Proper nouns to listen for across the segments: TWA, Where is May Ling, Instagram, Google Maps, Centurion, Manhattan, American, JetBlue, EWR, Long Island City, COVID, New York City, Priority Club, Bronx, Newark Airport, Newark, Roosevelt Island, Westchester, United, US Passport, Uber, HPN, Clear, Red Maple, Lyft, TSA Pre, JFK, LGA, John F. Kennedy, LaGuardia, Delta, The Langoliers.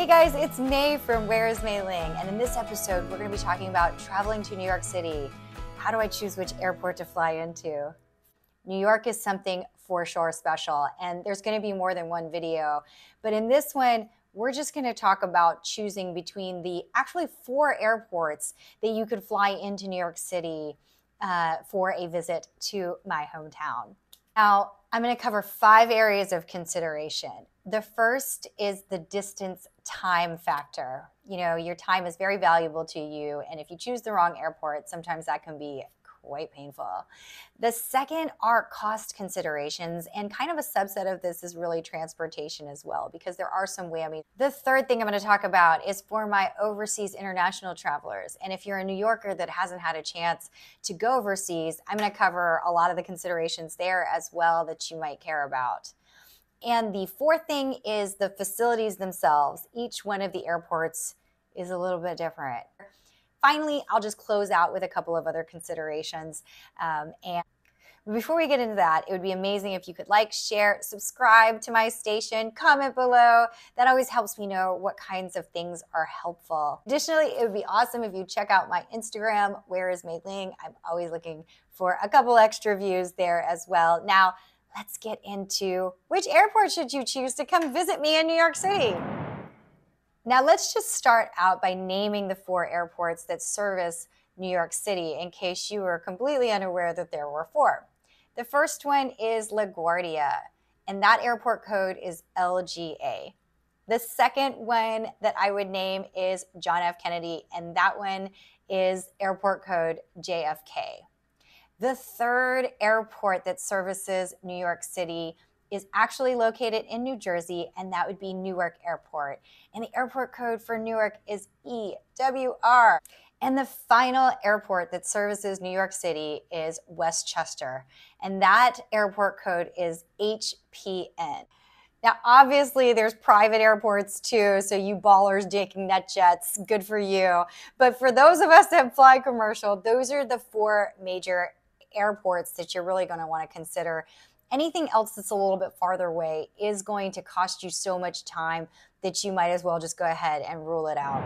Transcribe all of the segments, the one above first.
Hey guys, it's May from Where is May Ling, and in this episode, we're going to be talking about traveling to New York City. How do I choose which airport to fly into? New York is something for sure special, and there's going to be more than one video. But in this one, we're just going to talk about choosing between the actually 4 airports that you could fly into New York City for a visit to my hometown. Now, I'm going to cover 5 areas of consideration. The first is the distance time factor. You know, your time is very valuable to you, and if you choose the wrong airport, sometimes that can be quite painful. The second are cost considerations, and kind of a subset of this is really transportation as well, because there are some whammies. The third thing I'm going to talk about is for my overseas international travelers. And if you're a New Yorker that hasn't had a chance to go overseas, I'm going to cover a lot of the considerations there as well that you might care about. And the fourth thing is the facilities themselves. Each one of the airports is a little bit different. Finally, I'll just close out with a couple of other considerations. And before we get into that, it would be amazing if you could like, share, subscribe to my station, comment below. That always helps me know what kinds of things are helpful. Additionally, it would be awesome if you check out my Instagram, Where is May Ling. I'm always looking for a couple extra views there as well. Now, let's get into which airport should you choose to come visit me in New York City? Now, let's just start out by naming the 4 airports that service New York City in case you were completely unaware that there were 4. The first one is LaGuardia, and that airport code is LGA. The second one that I would name is John F. Kennedy, and that one is airport code JFK. The third airport that services New York City is actually located in New Jersey, and that would be Newark Airport. And the airport code for Newark is EWR. And the final airport that services New York City is Westchester, and that airport code is HPN. Now, obviously, there's private airports too, so you ballers taking net jets, good for you. But for those of us that fly commercial, those are the 4 major airports that you're really gonna wanna consider. Anything else that's a little bit farther away is going to cost you so much time that you might as well just go ahead and rule it out.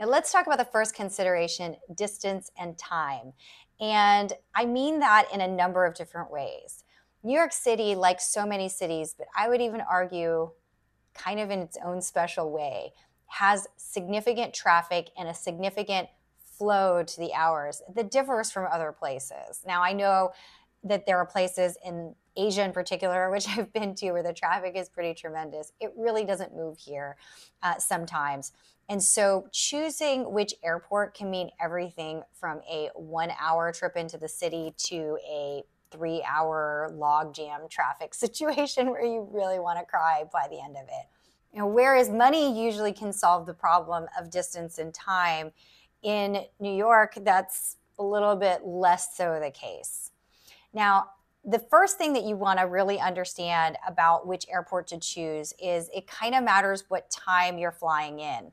Now let's talk about the first consideration, distance and time. And I mean that in a number of different ways. New York City, like so many cities, but I would even argue kind of in its own special way, has significant traffic and a significant flow to the hours that differs from other places. Now I know that there are places in Asia in particular, which I've been to, where the traffic is pretty tremendous. It really doesn't move here sometimes. And so choosing which airport can mean everything from a 1-hour trip into the city to a 3-hour logjam traffic situation where you really wanna cry by the end of it. You know, whereas money usually can solve the problem of distance and time, in New York, that's a little bit less so the case. Now, the first thing that you want to really understand about which airport to choose is it kind of matters what time you're flying in.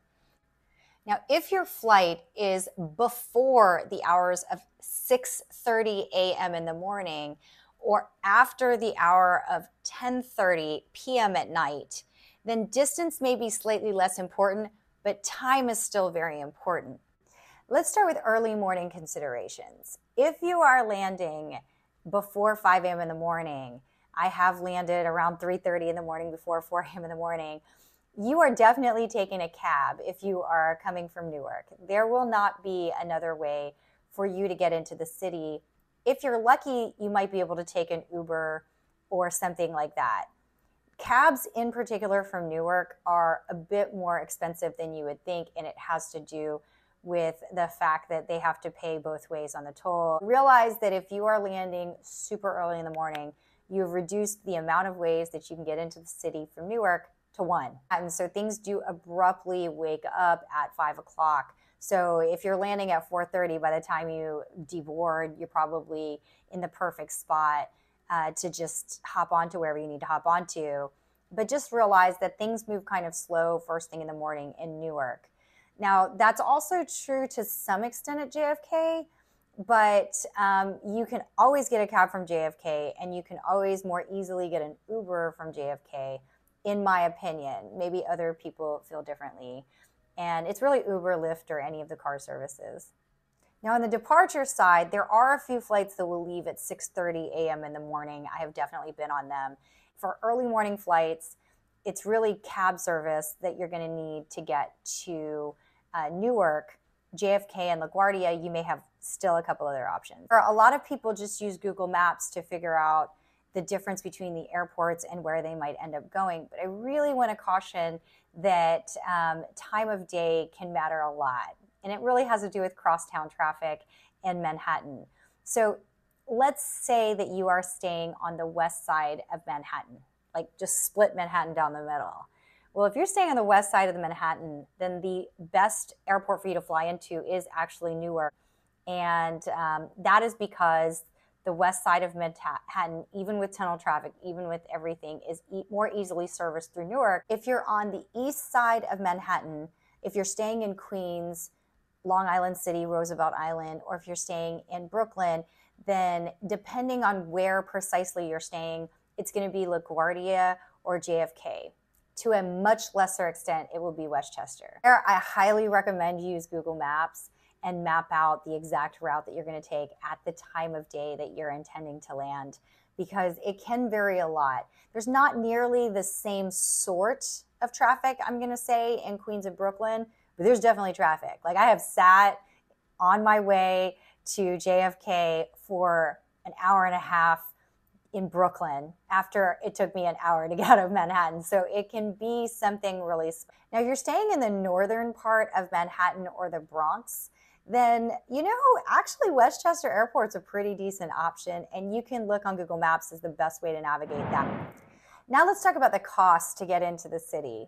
Now, if your flight is before the hours of 6:30 a.m. in the morning or after the hour of 10:30 p.m. at night, then distance may be slightly less important, but time is still very important. Let's start with early morning considerations. If you are landing before 5 a.m. in the morning, I have landed around 3:30 in the morning before 4 a.m. in the morning, you are definitely taking a cab if you are coming from Newark. There will not be another way for you to get into the city. If you're lucky, you might be able to take an Uber or something like that. Cabs in particular from Newark are a bit more expensive than you would think, and it has to do with the fact that they have to pay both ways on the toll. Realize that if you are landing super early in the morning, you've reduced the amount of ways that you can get into the city from Newark to 1. And so things do abruptly wake up at 5 o'clock. So if you're landing at 4:30, by the time you deboard, you're probably in the perfect spot to just hop onto wherever you need to hop onto. But just realize that things move kind of slow first thing in the morning in Newark. Now, that's also true to some extent at JFK, but you can always get a cab from JFK, and you can always more easily get an Uber from JFK in my opinion. Maybe other people feel differently. And it's really Uber, Lyft, or any of the car services. Now, on the departure side, there are a few flights that will leave at 6:30 a.m. in the morning. I have definitely been on them. For early morning flights, it's really cab service that you're going to need to get to Newark, JFK, and LaGuardia. You may have still a couple other options. For a lot of people, just use Google Maps to figure out the difference between the airports and where they might end up going. But I really want to caution that time of day can matter a lot. And it really has to do with crosstown traffic in Manhattan. So let's say that you are staying on the west side of Manhattan, like just split Manhattan down the middle. Well, if you're staying on the west side of the Manhattan, then the best airport for you to fly into is actually Newark. And that is because the west side of Manhattan, even with tunnel traffic, even with everything, is more easily serviced through Newark. If you're on the east side of Manhattan, if you're staying in Queens, Long Island City, Roosevelt Island, or if you're staying in Brooklyn, then depending on where precisely you're staying, it's going to be LaGuardia or JFK. To a much lesser extent, it will be Westchester. There, I highly recommend you use Google Maps and map out the exact route that you're going to take at the time of day that you're intending to land, because it can vary a lot. There's not nearly the same sort of traffic, I'm going to say, in Queens and Brooklyn, but there's definitely traffic. Like, I have sat on my way to JFK for an hour and a half in Brooklyn after it took me an hour to get out of Manhattan. So it can be something really. Now, if you're staying in the northern part of Manhattan or the Bronx, then, you know, actually Westchester Airport's a pretty decent option, and you can look on Google Maps as the best way to navigate that. Now let's talk about the cost to get into the city.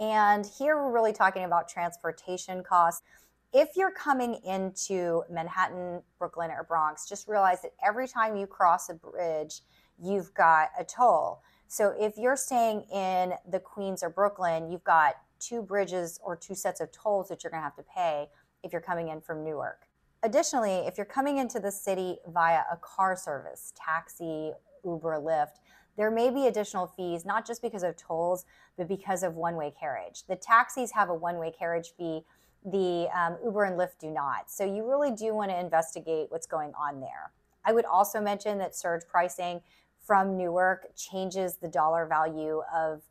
And here we're really talking about transportation costs. If you're coming into Manhattan, Brooklyn, or Bronx, just realize that every time you cross a bridge, you've got a toll. So if you're staying in the Queens or Brooklyn, you've got two bridges or two sets of tolls that you're going to have to pay if you're coming in from Newark. Additionally, if you're coming into the city via a car service, taxi, Uber, Lyft, there may be additional fees, not just because of tolls, but because of one-way carriage. The taxis have a one-way carriage fee. The Uber and Lyft do not. So you really do want to investigate what's going on there. I would also mention that surge pricing from Newark changes the dollar value of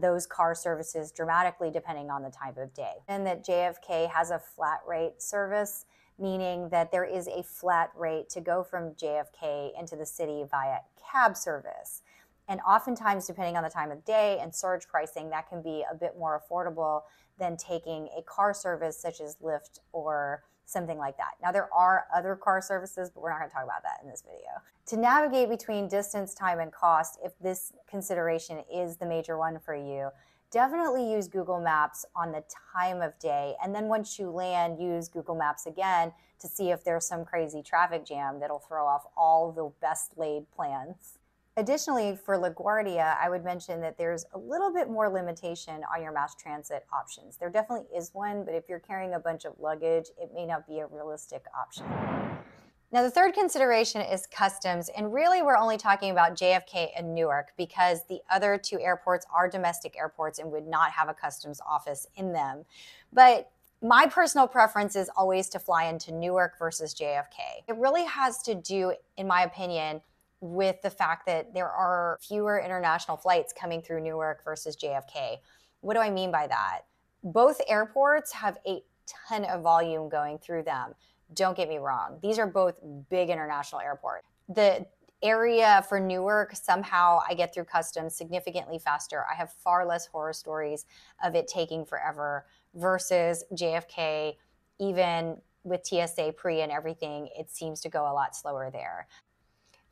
those car services dramatically depending on the time of day. And that JFK has a flat rate service, meaning that there is a flat rate to go from JFK into the city via cab service. And oftentimes, depending on the time of day and surge pricing, that can be a bit more affordable than taking a car service such as Lyft or something like that. Now, there are other car services, but we're not going to talk about that in this video. To navigate between distance, time, and cost, if this consideration is the major one for you, definitely use Google Maps on the time of day. And then once you land, use Google Maps again to see if there's some crazy traffic jam that'll throw off all the best laid plans. Additionally, for LaGuardia, I would mention that there's a little bit more limitation on your mass transit options. There definitely is one, but if you're carrying a bunch of luggage, it may not be a realistic option. Now, the third consideration is customs, and really we're only talking about JFK and Newark because the other two airports are domestic airports and would not have a customs office in them. But my personal preference is always to fly into Newark versus JFK. It really has to do, in my opinion, with the fact that there are fewer international flights coming through Newark versus JFK. What do I mean by that? Both airports have a ton of volume going through them. Don't get me wrong. These are both big international airports. The area for Newark, somehow I get through customs significantly faster. I have far less horror stories of it taking forever versus JFK. Even with TSA Pre and everything, it seems to go a lot slower there.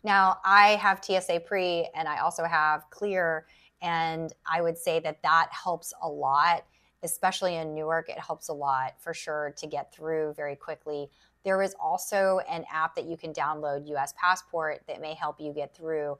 Now, I have TSA Pre and I also have Clear, and I would say that that helps a lot, especially in Newark. It helps a lot for sure to get through very quickly. There is also an app that you can download, US Passport, that may help you get through.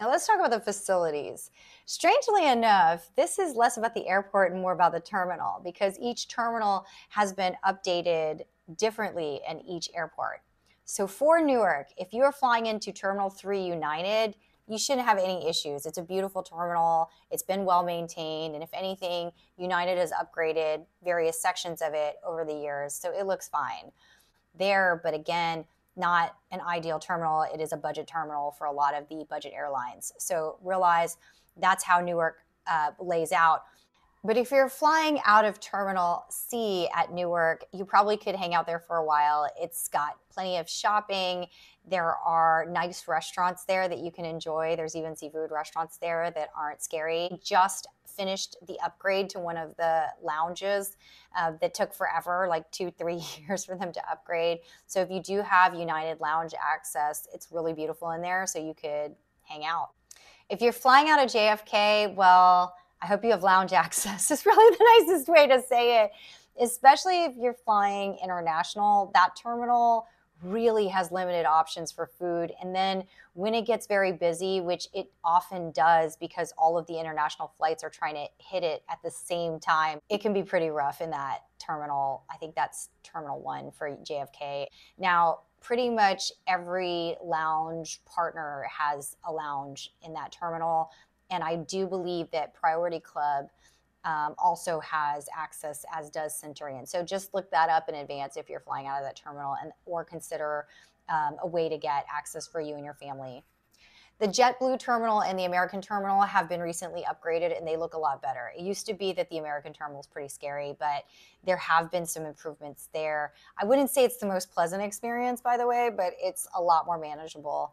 Now let's talk about the facilities. Strangely enough, this is less about the airport and more about the terminal, because each terminal has been updated differently in each airport. So for Newark, if you are flying into Terminal 3 United, you shouldn't have any issues. It's a beautiful terminal. It's been well maintained. And if anything, United has upgraded various sections of it over the years. So it looks fine there. But again, not an ideal terminal. It is a budget terminal for a lot of the budget airlines. So realize that's how Newark lays out. But if you're flying out of Terminal C at Newark, you probably could hang out there for a while. It's got plenty of shopping. There are nice restaurants there that you can enjoy. There's even seafood restaurants there that aren't scary. Just finished the upgrade to one of the lounges that took forever, like 2-3 years for them to upgrade. So if you do have United Lounge access, it's really beautiful in there, so you could hang out. If you're flying out of JFK, well, I hope you have lounge access is really the nicest way to say it, especially if you're flying international. That terminal really has limited options for food. And then when it gets very busy, which it often does because all of the international flights are trying to hit it at the same time, it can be pretty rough in that terminal. I think that's Terminal 1 for JFK. Now, pretty much every lounge partner has a lounge in that terminal. And I do believe that Priority Club also has access, as does Centurion. So just look that up in advance if you're flying out of that terminal, and or consider a way to get access for you and your family. The JetBlue terminal and the American terminal have been recently upgraded, and they look a lot better. It used to be that the American terminal is pretty scary, but there have been some improvements there. I wouldn't say it's the most pleasant experience, by the way, but it's a lot more manageable.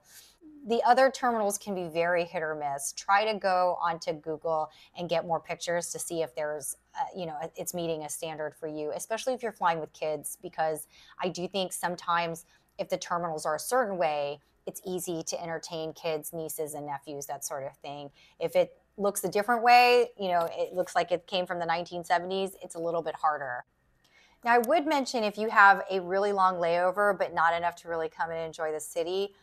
The other terminals can be very hit or miss. Try to go onto Google and get more pictures to see if there's, you know, it's meeting a standard for you, especially if you're flying with kids, because I do think sometimes if the terminals are a certain way, it's easy to entertain kids, nieces and nephews, that sort of thing. If it looks a different way, you know, it looks like it came from the 1970s, it's a little bit harder. Now, I would mention if you have a really long layover, but not enough to really come and enjoy the city,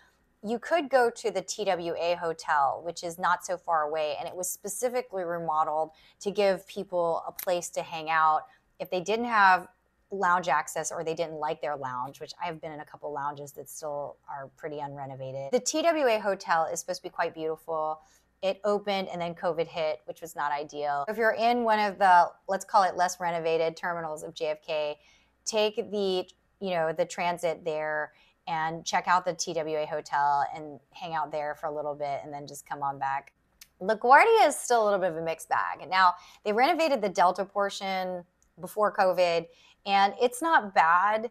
you could go to the TWA hotel, which is not so far away, and it was specifically remodeled to give people a place to hang out if they didn't have lounge access or they didn't like their lounge, which I've been in a couple lounges that still are pretty unrenovated. The TWA hotel is supposed to be quite beautiful. It opened and then COVID hit, which was not ideal. If you're in one of the, let's call it less renovated terminals of JFK, take the, you know, the transit there and check out the TWA hotel and hang out there for a little bit and then just come on back. LaGuardia is still a little bit of a mixed bag. Now, they renovated the Delta portion before COVID, and it's not bad.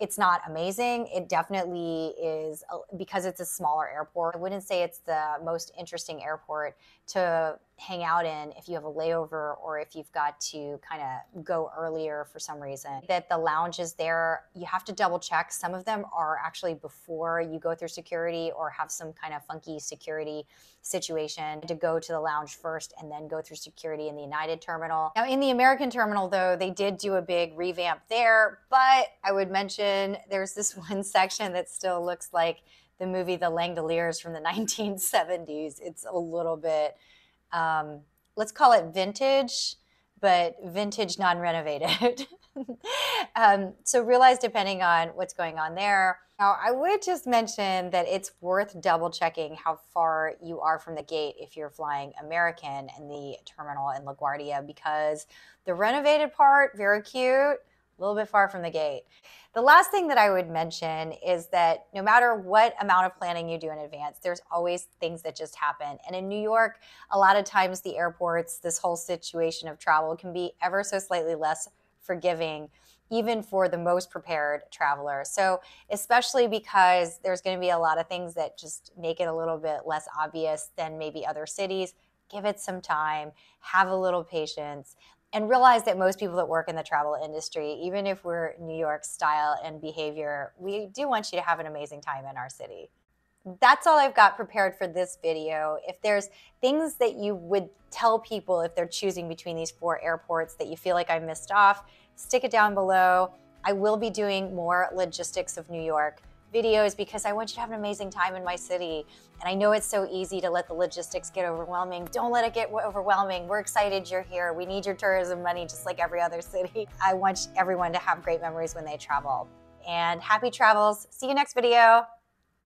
It's not amazing. It definitely is, because it's a smaller airport, I wouldn't say it's the most interesting airport to hang out in if you have a layover or if you've got to kind of go earlier for some reason. That the lounges there, you have to double check. Some of them are actually before you go through security or have some kind of funky security situation to go to the lounge first and then go through security in the United terminal. Now in the American terminal though, they did do a big revamp there, but I would mention there's this one section that still looks like the movie The Langoliers from the 1970s. It's a little bit, let's call it vintage, but vintage non-renovated. So realize depending on what's going on there. Now, I would just mention that it's worth double checking how far you are from the gate if you're flying American in the terminal in LaGuardia, because the renovated part, very cute, a little bit far from the gate. The last thing that I would mention is that no matter what amount of planning you do in advance, there's always things that just happen. And in New York, a lot of times the airports, this whole situation of travel can be ever so slightly less forgiving, even for the most prepared traveler. So especially because there's going to be a lot of things that just make it a little bit less obvious than maybe other cities, give it some time, have a little patience. And realize that most people that work in the travel industry, even if we're New York style and behavior, we do want you to have an amazing time in our city. That's all I've got prepared for this video. If there's things that you would tell people if they're choosing between these four airports that you feel like I missed off, stick it down below. I will be doing more logistics of New York videos because I want you to have an amazing time in my city. And I know it's so easy to let the logistics get overwhelming. Don't let it get overwhelming. We're excited you're here. We need your tourism money just like every other city. I want everyone to have great memories when they travel. And happy travels. See you next video.